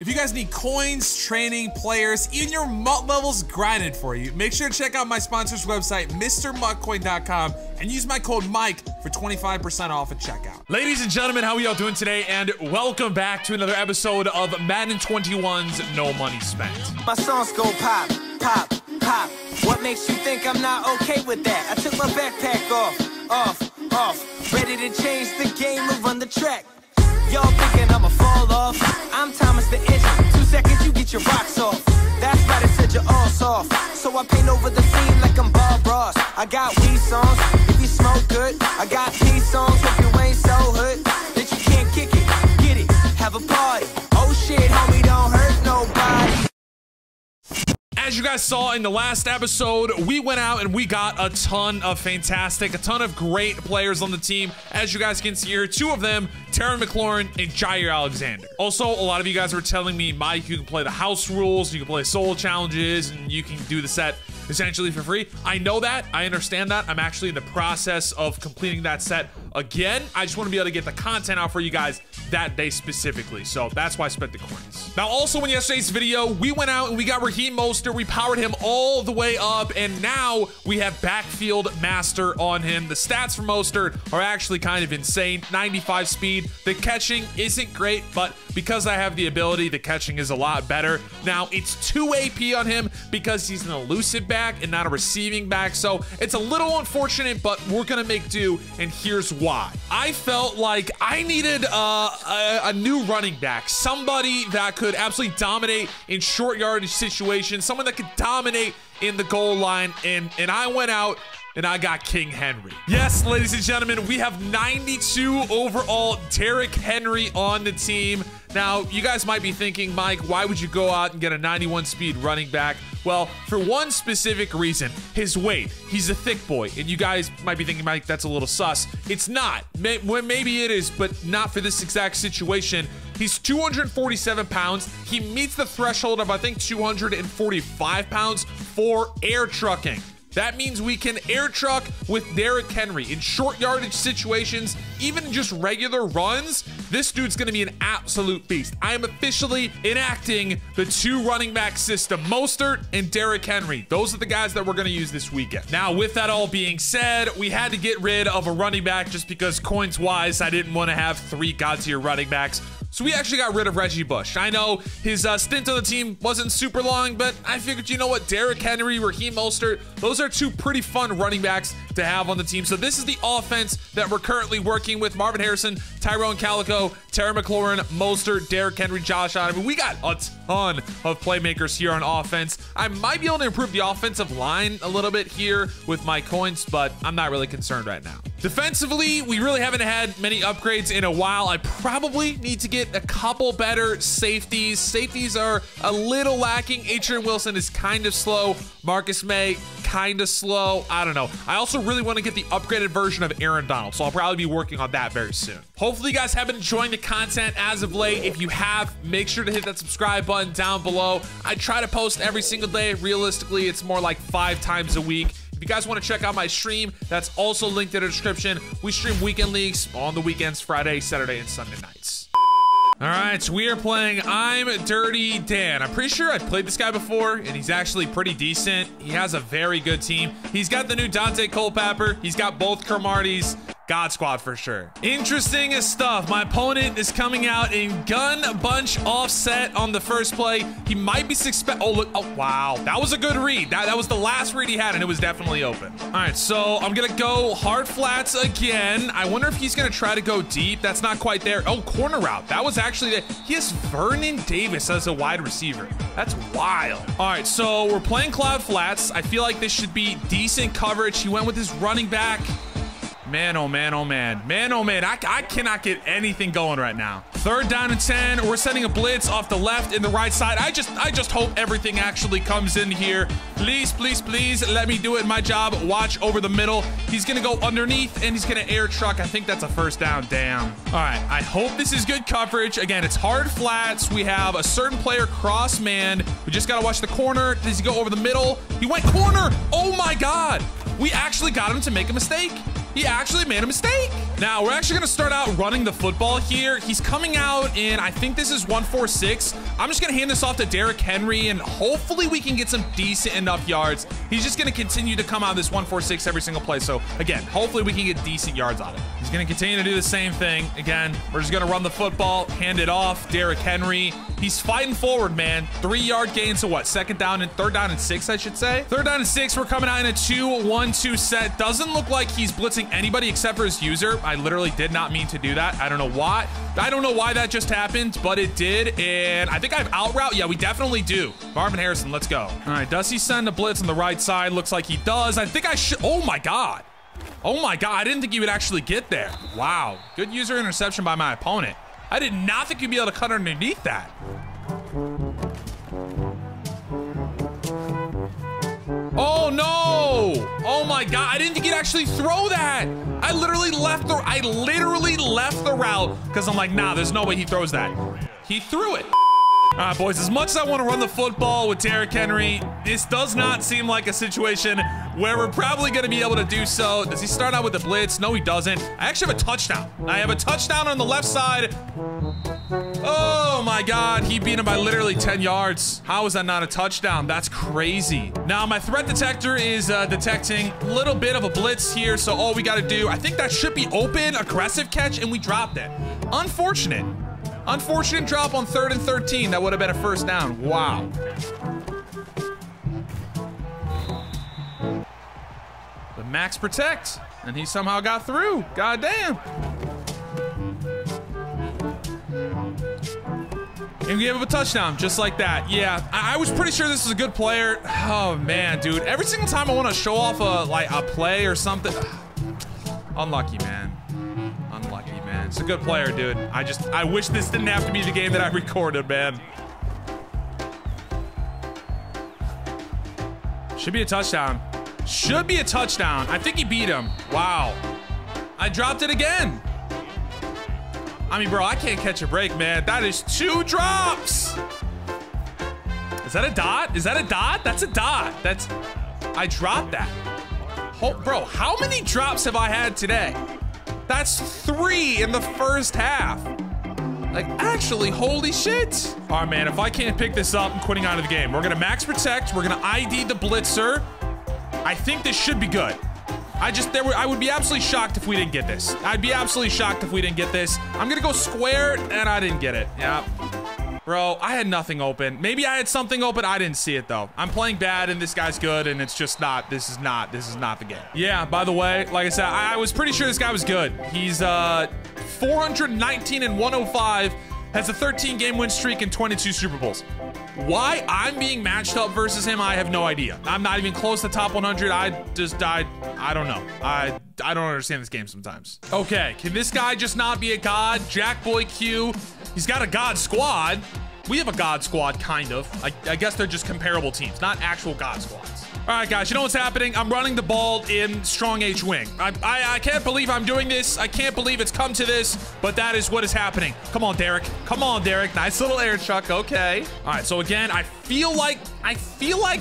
If you guys need coins, training, players, even your mutt levels grinded for you, make sure to check out my sponsor's website, MrMuttCoin.com, and use my code Mike for 25% off at checkout. Ladies and gentlemen, how are y'all doing today? And welcome back to another episode of Madden 21's No Money Spent. My songs go pop, pop, pop. What makes you think I'm not okay with that? I took my backpack off. Ready to change the game and run the track. Y'all thinking I'ma fall off? I'm Thomas the Engine. 2 seconds, you get your rocks off. That's why they said you're all soft. So I paint over the scene like I'm Bob Ross. I got weed songs, if you smoke good. I got these songs, if you ain't so hood that you can't kick it, get it, have a party. Oh shit, homie, don't hurt nobody. As you guys saw in the last episode, we went out and we got a ton of fantastic, a ton of great players on the team. As you guys can see here, two of them, Terry McLaurin and Jair Alexander. Also, a lot of you guys were telling me, Mike, you can play the house rules, you can play solo challenges, and you can do the set essentially for free. I know that, I understand that. I'm actually in the process of completing that set again. I just want to be able to get the content out for you guys that day specifically. So that's why I spent the coins. Now, also in yesterday's video, we went out and we got Raheem Mostert. We powered him all the way up, and now we have backfield master on him. The stats for Mostert are actually kind of insane. 95 speed. The catching isn't great, but because I have the ability, the catching is a lot better. Now, it's 2 AP on him because he's an elusive back and not a receiving back. So it's a little unfortunate, but we're going to make do, and here's why. I felt like I needed a new running back, somebody that could absolutely dominate in short yardage situations, someone that could dominate in the goal line, and I went out and I got King Henry. Yes, ladies and gentlemen, we have 92 overall Derrick Henry on the team. Now, you guys might be thinking, Mike, why would you go out and get a 91 speed running back? Well, for one specific reason, his weight. He's a thick boy, and you guys might be thinking, Mike, that's a little sus. It's not. Maybe it is, but not for this exact situation. He's 247 pounds. He meets the threshold of, I think, 245 pounds for air trucking. That means we can air truck with Derrick Henry in short yardage situations, even just regular runs. This dude's going to be an absolute beast. I am officially enacting the two running back system, Mostert and Derrick Henry. Those are the guys that we're going to use this weekend. Now, with that all being said, we had to get rid of a running back just because coins-wise, I didn't want to have three god-tier running backs. So we actually got rid of Reggie Bush. I know his stint on the team wasn't super long, but I figured, you know what, Derrick Henry, Raheem Mostert, those are two pretty fun running backs to have on the team. So this is the offense that we're currently working with. Marvin Harrison, Tyrone Calico, Terry McLaurin, Mostert, Derrick Henry, Josh Adams. We got a ton of playmakers here on offense. I might be able to improve the offensive line a little bit here with my coins, but I'm not really concerned right now. Defensively, we really haven't had many upgrades in a while. I probably need to get a couple better safeties. Safeties are a little lacking. Adrian Wilson is kind of slow. Marcus May, kind of slow. I don't know. I also really want to get the upgraded version of Aaron Donald, so I'll probably be working on that very soon. Hopefully you guys have been enjoying the content as of late. If you have, make sure to hit that subscribe button down below. I try to post every single day. Realistically, it's more like 5 times a week. If you guys want to check out my stream, that's also linked in the description. We stream weekend leagues on the weekends, Friday, Saturday, and Sunday nights. All right, so we are playing I'm Dirty Dan. I'm pretty sure I've played this guy before, and he's actually pretty decent. He has a very good team. He's got the new Dante Culpepper. He's got both Cromarties. God squad for sure. Interesting as stuff. My opponent is coming out in gun bunch offset on the first play. He might be oh, look. Oh, wow. That was a good read. That was the last read he had, and it was definitely open. All right, so I'm going to go hard flats again. I wonder if he's going to try to go deep. That's not quite there. Oh, corner route. That was actually there. He has Vernon Davis as a wide receiver. That's wild. All right, so we're playing cloud flats. I feel like this should be decent coverage. He went with his running back. Man, oh, man, oh, man. Man, oh, man. I cannot get anything going right now. 3rd down and 10. We're sending a blitz off the left and the right side. I just hope everything actually comes in here. Please, please, please let me do it. My job. Watch over the middle. He's going to go underneath, and he's going to air truck. I think that's a 1st down. Damn. All right. I hope this is good coverage. Again, it's hard flats. We have a certain player cross man. We just got to watch the corner. Does he go over the middle? He went corner. Oh, my God. We actually got him to make a mistake. He actually made a mistake. Now, we're actually going to start out running the football here. He's coming out in, I think this is 146. I'm just going to hand this off to Derrick Henry, and hopefully we can get some decent enough yards. He's just going to continue to come out this 146 every single play. So, again, hopefully we can get decent yards on it. He's going to continue to do the same thing. Again, we're just going to run the football, hand it off, Derrick Henry. He's fighting forward, man. 3-yard gain to what? Second down and third down and six, I should say. Third down and six, we're coming out in a 2-1-2 set. Doesn't look like he's blitzing anybody except for his user. I literally did not mean to do that. I don't know why. I don't know why that just happened, but it did. And I think I have out route. Yeah, we definitely do. Marvin Harrison, let's go. All right, does he send a blitz on the right side? Looks like he does. I think I should. Oh my God. Oh my God. I didn't think he would actually get there. Wow. Good user interception by my opponent. I did not think you'd be able to cut underneath that. Oh no! Oh my God, I didn't think he'd actually throw that. I literally left the route because I'm like, nah, there's no way he throws that. He threw it. All right, boys, as much as I want to run the football with Derrick Henry, this does not seem like a situation where we're probably going to be able to do so. Does he start out with the blitz? No, he doesn't. I actually have a touchdown. I have a touchdown on the left side. Oh my God, he beat him by literally 10 yards. How is that not a touchdown? That's crazy. Now my threat detector is detecting a little bit of a blitz here. So all we got to do, I think that should be open, aggressive catch, and we dropped it. Unfortunate. Unfortunate drop on 3rd and 13. That would have been a first down. Wow. The max protect, and he somehow got through. God damn. And we gave up a touchdown just like that. Yeah, I was pretty sure this is a good player. Oh man, dude. Every single time I want to show off a play or something. Unlucky, man. Unlucky, man. It's a good player, dude. I wish this didn't have to be the game that I recorded, man. Should be a touchdown. Should be a touchdown. I think he beat him. Wow. I dropped it again. I mean, bro, I can't catch a break, man. That is 2 drops. Is that a dot? Is that a dot? That's a dot. That's... I dropped that. Oh, bro, how many drops have I had today? That's 3 in the first half. Like, actually, holy shit. All right, man, if I can't pick this up, I'm quitting out of the game. We're going to max protect. We're going to ID the blitzer. I think this should be good. I would be absolutely shocked if we didn't get this. I'd be absolutely shocked if we didn't get this. I'm going to go square, and I didn't get it. Yeah. Bro, I had nothing open. Maybe I had something open. I didn't see it, though. I'm playing bad, and this guy's good, and it's just not. This is not the game. Yeah, by the way, like I said, I was pretty sure this guy was good. He's 419 and 105, has a 13-game win streak and 22 Super Bowls. Why I'm being matched up versus him, I have no idea. I'm not even close to top 100. I don't know. I don't understand this game sometimes. Okay, can this guy just not be a god? Jack Boy Q, he's got a god squad. We have a god squad, kind of. I guess they're just comparable teams, not actual god squads. All right, guys, you know what's happening? I'm running the ball in strong H wing. I can't believe I'm doing this. I can't believe it's come to this, but that is what is happening. Come on, Derrick. Come on, Derrick. Nice little air chuck. Okay. All right, so again, I feel like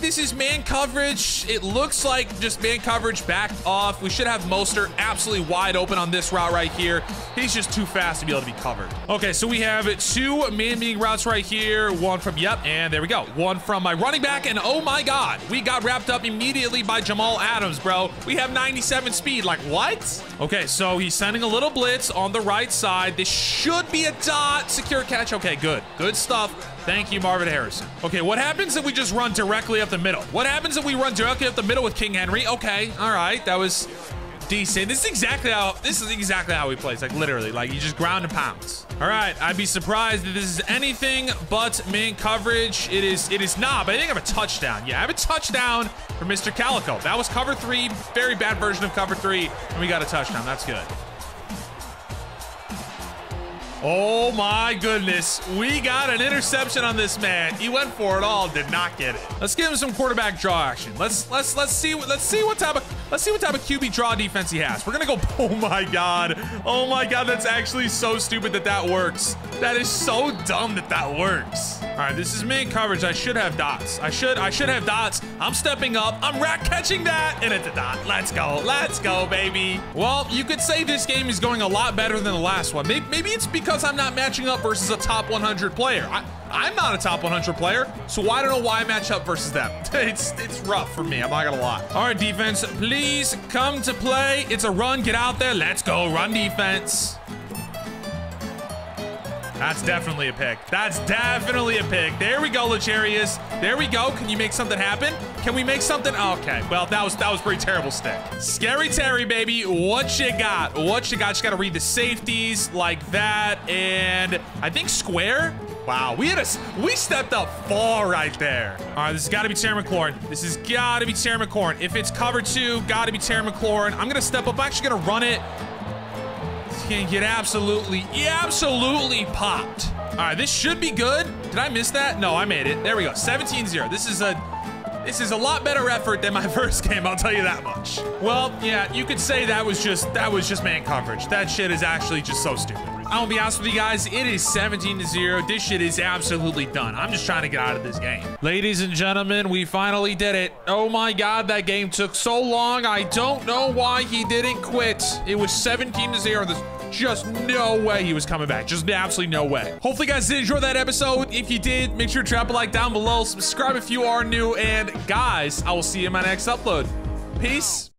this is man coverage. It looks like just man coverage backed off. We should have Mostert absolutely wide open on this route right here. He's just too fast to be able to be covered. Okay, so we have 2 man-beating routes right here. One from, yep, and there we go. One from my running back, and oh my God, we got wrapped up immediately by Jamal Adams, bro. We have 97 speed. Like, what? Okay, so he's sending a little blitz on the right side. This should be a dot. Secure catch. Okay, good. Good stuff. Thank you, Marvin Harrison. Okay, what happens if we just run directly up the middle? What happens if we run directly up the middle with King Henry? Okay, all right. That was decent. This is exactly how he plays. Like, literally. Like, you just ground and pounds. All right, I'd be surprised if this is anything but man coverage. It is not, but I think I have a touchdown. Yeah, I have a touchdown for Mr. Calico. That was cover 3, very bad version of cover 3, and we got a touchdown. That's good. Oh my goodness. We got an interception on this man. He went for it all, did not get it. Let's give him some quarterback draw action. Let's see what type of QB draw defense he has. We're gonna go, oh my God. Oh my God, that's actually so stupid that that works. That is so dumb that that works. All right, this is man coverage. I should have dots. I should have dots. I'm stepping up. I'm rat catching that, and it's a dot. Let's go, baby. Well, you could say this game is going a lot better than the last one. Maybe it's because I'm not matching up versus a top 100 player. I'm not a top 100 player, so I don't know why I match up versus them. It's rough for me, I'm not gonna lie. All right, defense, please come to play. It's a run, get out there. Let's go, run defense. That's definitely a pick. That's definitely a pick. There we go, Lacharius. There we go. Can you make something happen? Can we make something? Okay. Well, that was pretty terrible stick. Scary Terry, baby. What you got? What you got? You got to read the safeties like that. And I think square. Wow, we stepped up far right there. All right, this has got to be Terry McLaurin. This has got to be Terry McLaurin. If it's cover two, got to be Terry McLaurin. I'm going to step up. I'm actually going to run it. Can get absolutely popped. All right, this should be good. Did I miss that? No, I made it. There we go. 17-0. This is a lot better effort than my first game, I'll tell you that much. Well, yeah, you could say that was just man coverage. That shit is actually just so stupid. I'll be honest with you guys, it is 17-0. This shit is absolutely done. I'm just trying to get out of this game. Ladies and gentlemen, we finally did it. Oh my God, that game took so long. I don't know why he didn't quit. It was 17-0. There's just no way he was coming back. Just absolutely no way. Hopefully, guys, did enjoy that episode. If you did, make sure to drop a like down below. Subscribe if you are new. And guys, I will see you in my next upload. Peace.